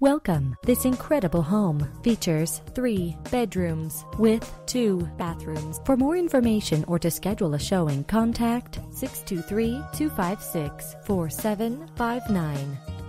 Welcome. This incredible home features 3 bedrooms with 2 bathrooms. For more information or to schedule a showing, contact 623-256-4759.